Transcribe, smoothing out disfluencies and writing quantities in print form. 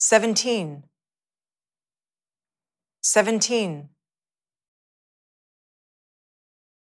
17, 17.